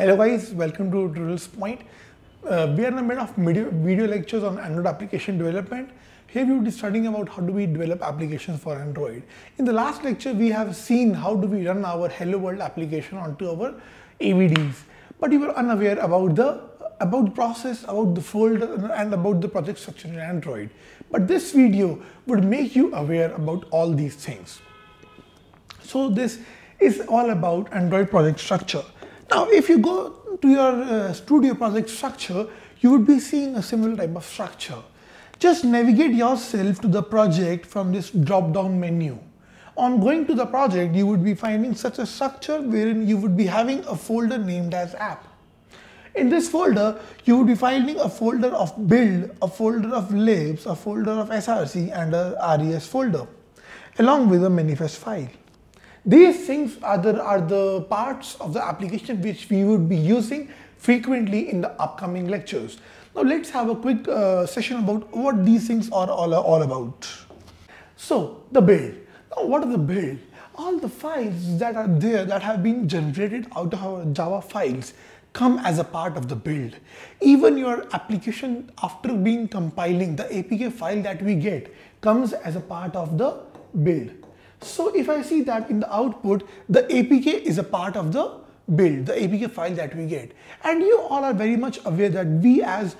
Hello guys, welcome to Tutorials Point. We are in the middle of video lectures on Android application development. Here we will be studying about how do we develop applications for Android. In the last lecture, we have seen how do we run our Hello World application onto our AVDs. But we were unaware about the process, about the folder and about the project structure in Android. But this video would make you aware about all these things. So this is all about Android project structure. Now, if you go to your studio project structure, you would be seeing a similar type of structure. Just navigate yourself to the project from this drop-down menu. On going to the project, you would be finding such a structure wherein you would be having a folder named as app. In this folder, you would be finding a folder of build, a folder of libs, a folder of src and a RES folder, along with a manifest file. These things are the parts of the application which we would be using frequently in the upcoming lectures. Now let's have a quick session about what these things are all about. So the build. Now what is the build? All the files that are there that have been generated out of our Java files come as a part of the build. Even your application after being compiling, the APK file that we get comes as a part of the build. So if I see that in the output, the APK is a part of the build, the APK file that we get. And you all are very much aware that we as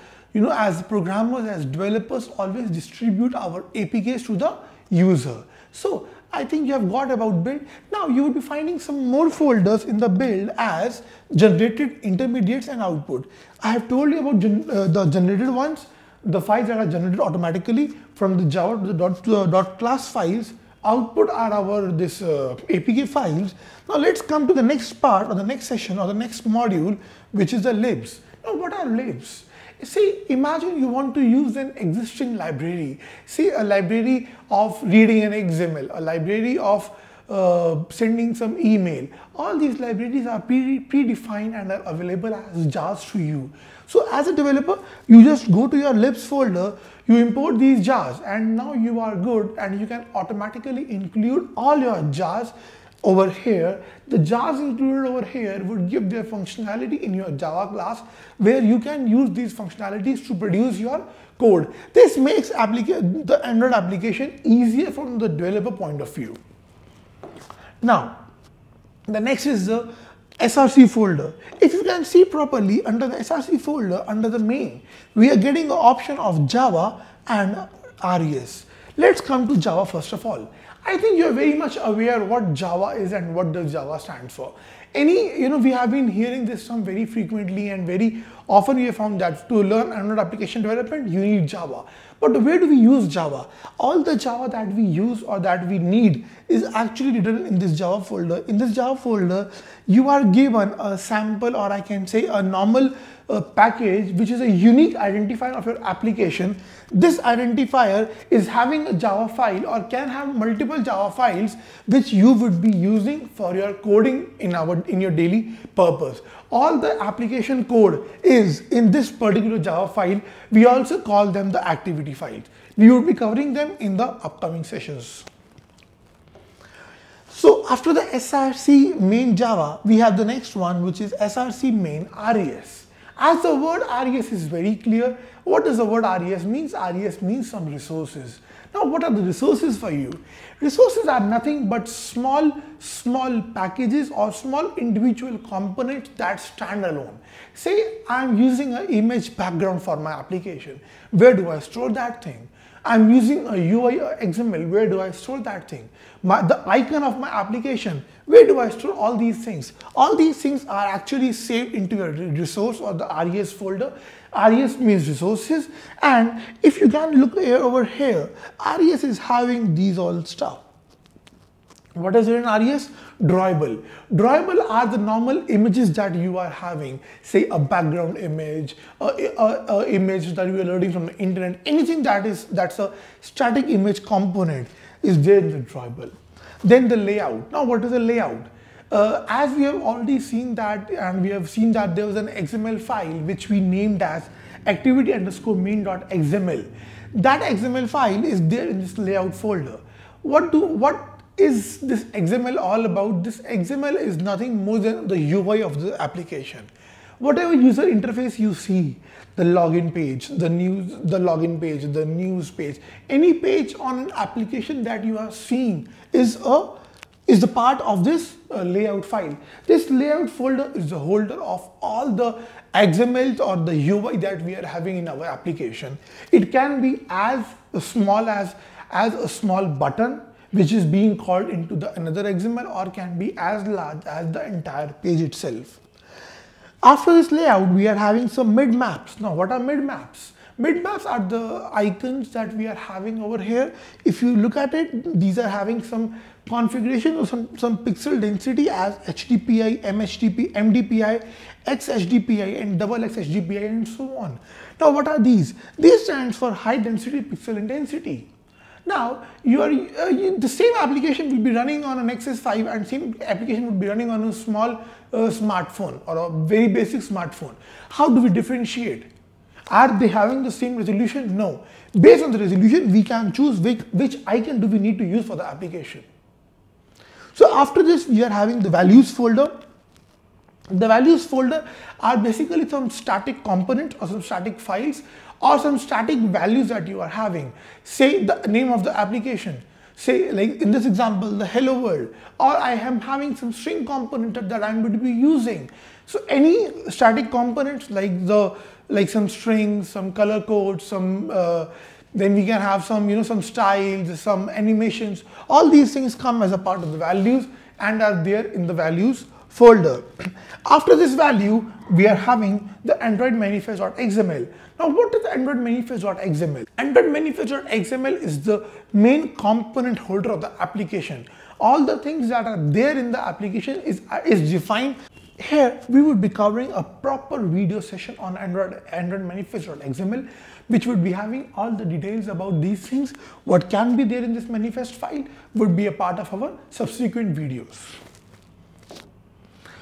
programmers, as developers, always distribute our APKs to the user. So I think you have got about build. Now you will be finding some more folders in the build as generated, intermediates and output. I have told you about the generated ones, the files that are generated automatically from the Java to the class files. Output are our APK files. Now let's come to the next part or the next session or the next module, which is the libs. Now what are libs? See, imagine you want to use an existing library. See, a library of reading an XML, a library of sending some email. All these libraries are predefined and are available as jars to you. So as a developer, you just go to your libs folder, you import these jars, and now you are good and you can automatically include all your jars over here. The jars included over here would give their functionality in your Java class, where you can use these functionalities to produce your code. This makes the Android application easier from the developer point of view. Now, the next is the SRC folder. If you can see properly, under the SRC folder, under the main, we are getting the option of Java and RES. Let's come to Java first of all. I think you are very much aware what Java is and what does Java stand for. We have been hearing this term very frequently and very often we have found that to learn Android application development, you need Java. But where do we use Java? All the Java that we use or that we need is actually written in this Java folder. In this Java folder, you are given a sample, or I can say a normal package, which is a unique identifier of your application. This identifier is having a Java file or can have multiple Java files which you would be using for your coding in your daily purpose. All the application code is in this particular Java file. We also call them the activity files. We will be covering them in the upcoming sessions. So after the SRC main Java, we have the next one, which is SRC main RES. As the word RES is very clear, what does the word RES means? RES means some resources. Now what are the resources for you? Resources are nothing but small packages or small individual components that stand alone. Say I'm using an image background for my application. Where do I store that thing? I'm using a UI or XML. Where do I store that thing? The icon of my application. Where do I store all these things? All these things are actually saved into your resource or the RES folder. RES means resources, and if you can look over here, RES is having these all stuff. What is it in RES? Drawable. Drawable are the normal images that you are having, say a background image, an image that you are loading from the internet, anything that's a static image component is there in the drawable. Then the layout. Now what is the layout? As we have already seen that, and we have seen that there was an XML file which we named as activity_main.xml. That XML file is there in this layout folder. What is this XML all about? This XML is nothing more than the UI of the application. Whatever user interface you see, the login page, the news page, any page on an application that you are seeing is the part of this layout file. This layout folder is the holder of all the XMLs or the UI that we are having in our application. It can be as small as a small button which is being called into the another XML, or can be as large as the entire page itself. After this layout, we are having some mid-maps. Now, what are mid-maps? Mid-maps are the icons that we are having over here. If you look at it, these are having some configuration or some pixel density as HDPI, MHDPI, MDPI, XHDPI and double XHDPI and so on. Now, what are these? These stands for high density pixel intensity. Now, the same application will be running on a Nexus 5 and same application would be running on a small smartphone or a very basic smartphone. How do we differentiate? Are they having the same resolution? No. Based on the resolution, we can choose which icon do we need to use for the application. So after this, we are having the values folder. The values folder are basically some static components or some static files or some static values that you are having. Say the name of the application, say like in this example, the hello world, or I am having some string component that I am going to be using. So any static components like some strings, some color codes, then we can have some some styles, some animations. All these things come as a part of the values and are there in the values folder. After this value, we are having the Android manifest.xml. Now, what is the Android manifest.xml? Android manifest.xml is the main component holder of the application. All the things that are there in the application is defined. Here, we would be covering a proper video session on Android manifest.xml, which would be having all the details about these things. What can be there in this manifest file would be a part of our subsequent videos.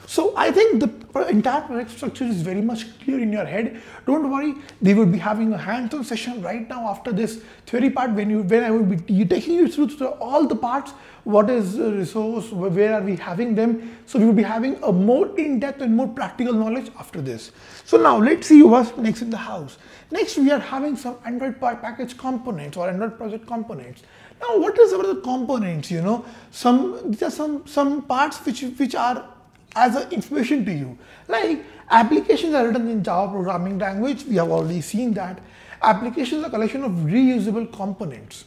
So I think the entire project structure is very much clear in your head. Don't worry, they will be having a hands-on session right now after this theory part, when I will be taking you through all the parts. What is a resource? Where are we having them? So we will be having a more in-depth and more practical knowledge after this. So now let's see what's next in the house. Next, we are having some Android package components or Android project components. Now, what is about the components? These are some parts which are as an information to you, like applications are written in Java programming language. We have already seen that applications are a collection of reusable components.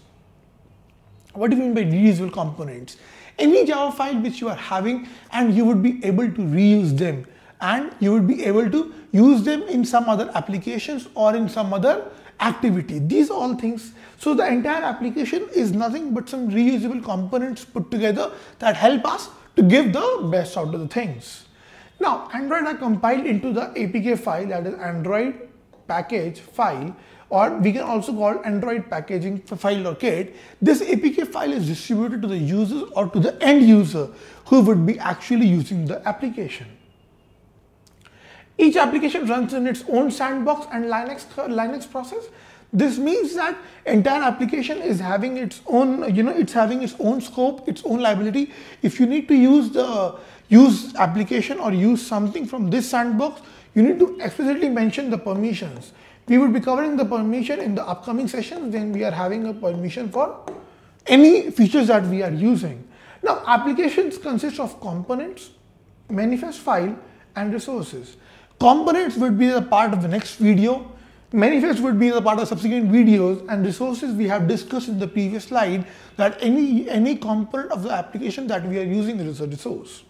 What do you mean by reusable components? Any Java file which you are having, and you would be able to reuse them, and you would be able to use them in some other applications or in some other activity. These all things. So the entire application is nothing but some reusable components put together that help us to give the best out of the things. Now, Android are compiled into the APK file, that is Android package file, or we can also call Android packaging file or kit. This APK file is distributed to the users or to the end user who would be actually using the application. Each application runs in its own sandbox and Linux process. This means that entire application is having its own, it's having its own scope, its own liability. If you need to use the application or use something from this sandbox, you need to explicitly mention the permissions. We will be covering the permission in the upcoming sessions. Then we are having a permission for any features that we are using. Now, applications consist of components, manifest file, and resources. Components would be the part of the next video. Manifest would be the part of subsequent videos, and resources we have discussed in the previous slide, that any component of the application that we are using is a resource.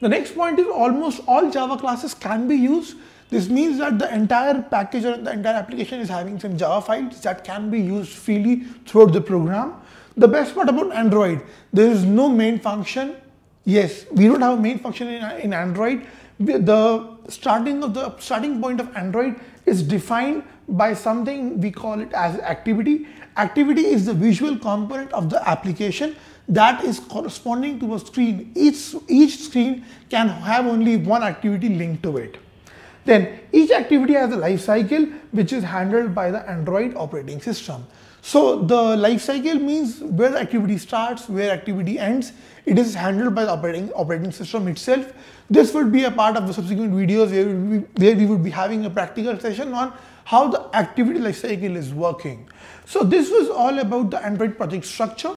The next point is almost all Java classes can be used. This means that the entire package or the entire application is having some Java files that can be used freely throughout the program. The best part about Android, there is no main function. Yes, we don't have a main function in Android. The starting point of Android is defined by something we call it as activity. Activity is the visual component of the application that is corresponding to a screen. Each screen can have only one activity linked to it. Then each activity has a life cycle which is handled by the Android operating system. So the life cycle means where the activity starts, where activity ends. It is handled by the operating system itself. This would be a part of the subsequent videos where we would be having a practical session on how the activity life cycle is working. So this was all about the Android project structure.